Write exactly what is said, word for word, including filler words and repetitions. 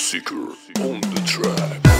Seeker on the track.